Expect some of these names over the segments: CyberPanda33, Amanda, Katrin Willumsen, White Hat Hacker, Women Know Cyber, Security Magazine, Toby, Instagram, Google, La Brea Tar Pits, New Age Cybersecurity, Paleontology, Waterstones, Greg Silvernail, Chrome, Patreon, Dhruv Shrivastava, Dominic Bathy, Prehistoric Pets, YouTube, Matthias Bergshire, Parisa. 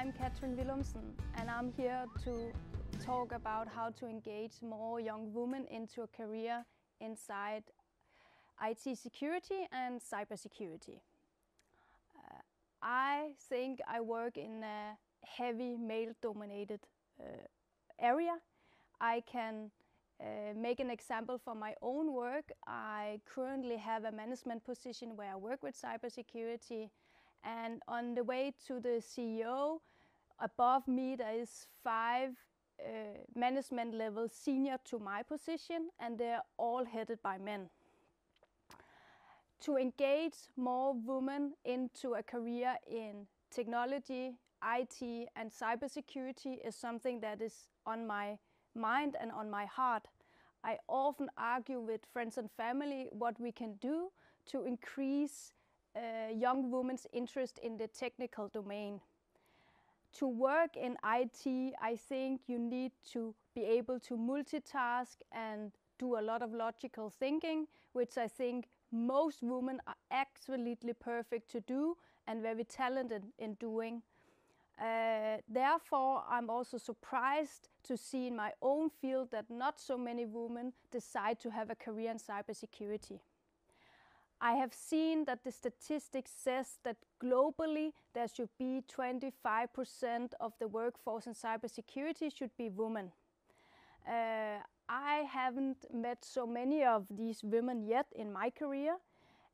I'm Katrin Willumsen, and I'm here to talk about how to engage more young women into a career inside IT security and cybersecurity. I think I work in a heavy male-dominated area. I can make an example for my own work. I currently have a management position where I work with cybersecurity, and on the way to the CEO, above me there is 5 management level senior to my position, and they're all headed by men. To engage more women into a career in technology, IT and cybersecurity is something that is on my mind and on my heart. I often argue with friends and family what we can do to increase young women's interest in the technical domain. To work in IT, I think you need to be able to multitask and do a lot of logical thinking, which I think most women are absolutely perfect to do and very talented in doing. Therefore, I'm also surprised to see in my own field that not so many women decide to have a career in cybersecurity. I have seen that the statistics says that globally there should be 25% of the workforce in cybersecurity should be women. I haven't met so many of these women yet in my career.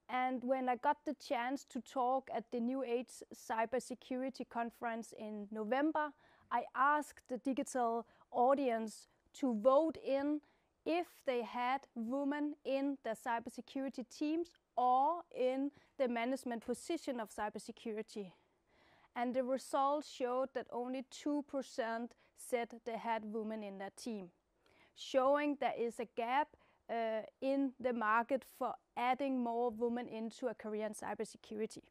And when I got the chance to talk at the New Age Cybersecurity Conference in November, I asked the digital audience to vote in if they had women in their cybersecurity teams or in the management position of cybersecurity. And the results showed that only 2% said they had women in their team, showing there is a gap in the market for adding more women into a career in cybersecurity.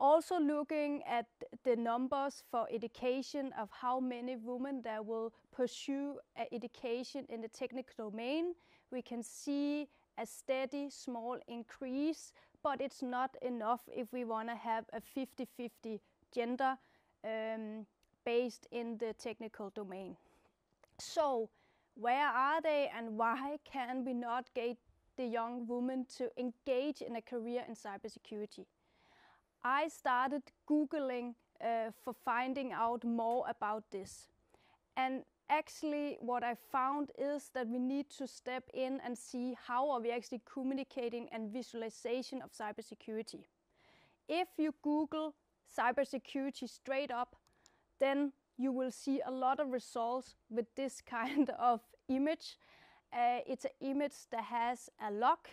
Also looking at the numbers for education of how many women there will pursue education in the technical domain, we can see a steady small increase, but it's not enough if we want to have a 50-50 gender based in the technical domain. So where are they, and why can we not get the young women to engage in a career in cybersecurity? I started Googling for finding out more about this. And actually what I found is that we need to step in and see how are we actually communicating and visualization of cybersecurity. If you Google cybersecurity straight up, then you will see a lot of results with this kind of image. It's an image that has a lock,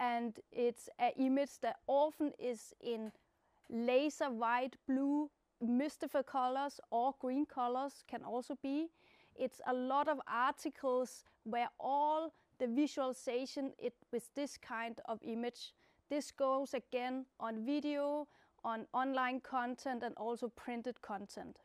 and it's an image that often is in laser white, blue, mystical colors, or green colors can also be. It's a lot of articles where all the visualization is with this kind of image. This goes again on video, on online content, and also printed content.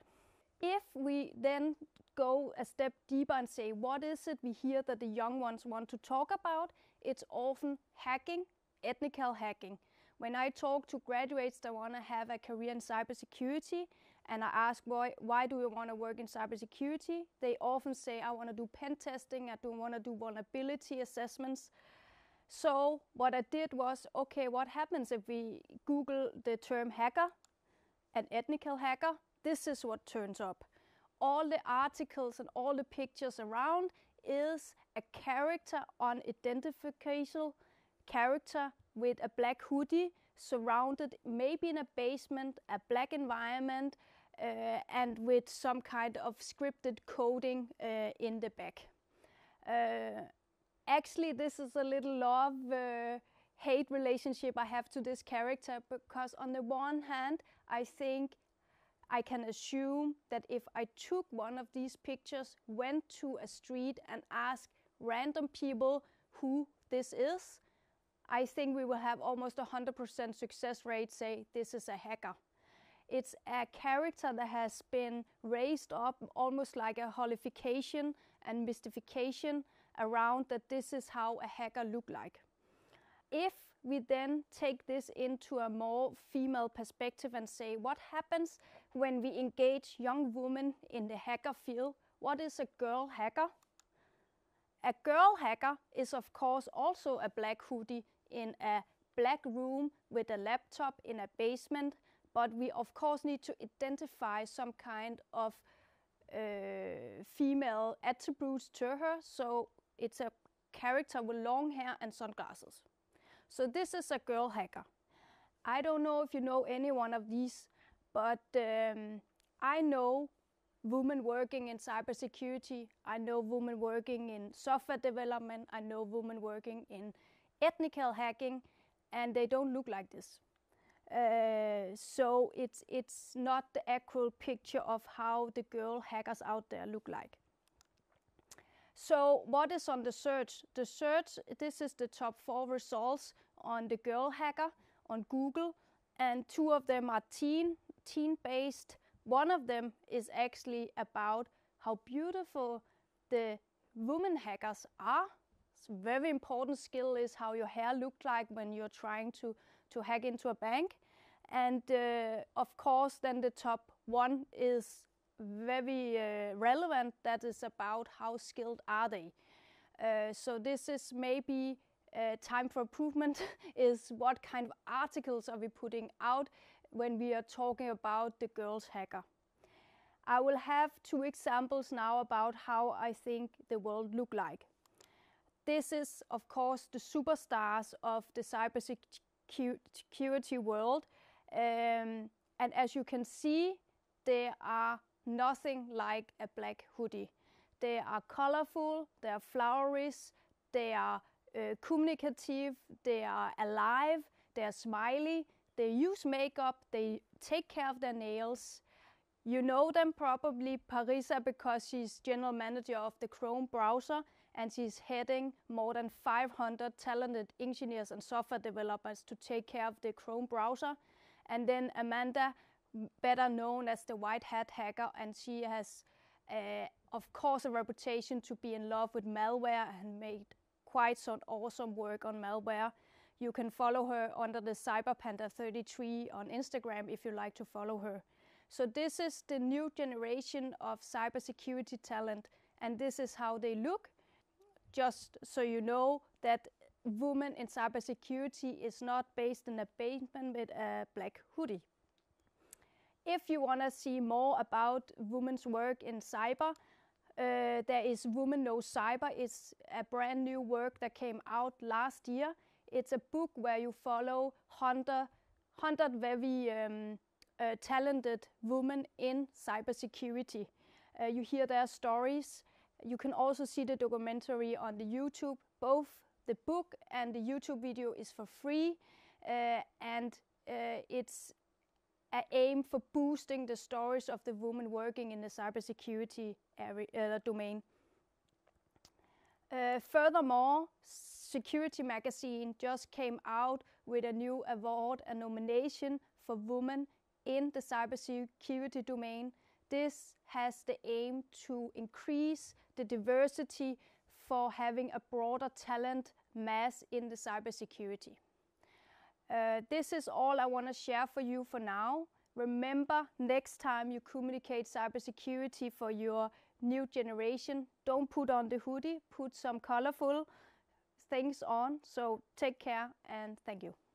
If we then go a step deeper and say, what is it we hear that the young ones want to talk about? It's often hacking, ethical hacking. When I talk to graduates that want to have a career in cybersecurity, and I ask why do you want to work in cybersecurity, they often say, I want to do pen testing, I don't want to do vulnerability assessments. So what I did was, okay, what happens if we Google the term hacker, an ethical hacker? This is what turns up. All the articles and all the pictures around is a character, on identification character with a black hoodie, surrounded maybe in a basement, a black environment, and with some kind of scripted coding in the back. Actually, this is a little love hate relationship I have to this character, because on the one hand, I think I can assume that if I took one of these pictures, went to a street and asked random people who this is, I think we will have almost 100% success rate say this is a hacker. It's a character that has been raised up almost like a holification and mystification around that this is how a hacker looks like. If we then take this into a more female perspective and say, what happens when we engage young women in the hacker field? What is a girl hacker? A girl hacker is, of course, also a black hoodie in a black room with a laptop in a basement, but we, of course, need to identify some kind of female attributes to her, so it's a character with long hair and sunglasses. So this is a girl hacker. I don't know if you know any one of these, but I know women working in cybersecurity, I know women working in software development, I know women working in ethical hacking, and they don't look like this. So it's not the actual picture of how the girl hackers out there look like. So what is on the search? The search, this is the top 4 results on the girl hacker on Google, and 2 of them are teen-based. One of them is actually about how beautiful the women hackers are. It's a very important skill is how your hair looks like when you're trying to hack into a bank. And of course, then the top 1 is very relevant. That is about how skilled are they. So this is maybe time for improvement is what kind of articles are we putting out when we are talking about the girls hacker. I will have 2 examples now about how I think the world look like. This is, of course, the superstars of the cybersecurity world. And as you can see, they are nothing like a black hoodie. They are colorful, they are flowery, they are communicative, they are alive, they are smiley, they use makeup, they take care of their nails. You know them probably, Parisa, because she's general manager of the Chrome browser, and she's heading more than 500 talented engineers and software developers to take care of the Chrome browser. And then Amanda, better known as the White Hat Hacker, and she has, of course, a reputation to be in love with malware and made quite some awesome work on malware. You can follow her under the CyberPanda33 on Instagram if you like to follow her. So this is the new generation of cybersecurity talent, and this is how they look. Just so you know that women in cybersecurity is not based in a basement with a black hoodie. If you want to see more about women's work in cyber, there is Women Know Cyber. It's a brand new work that came out last year. It's a book where you follow 100 very talented women in cybersecurity. You hear their stories. You can also see the documentary on the YouTube. Both the book and the YouTube video is for free, and it's an aim for boosting the stories of the women working in the cybersecurity domain. Furthermore, Security Magazine just came out with a new award, a nomination for women in the cybersecurity domain. This has the aim to increase the diversity for having a broader talent mass in the cybersecurity. This is all I want to share for you for now. Remember, next time you communicate cybersecurity for your new generation, don't put on the hoodie, put some colorful things on. So take care and thank you.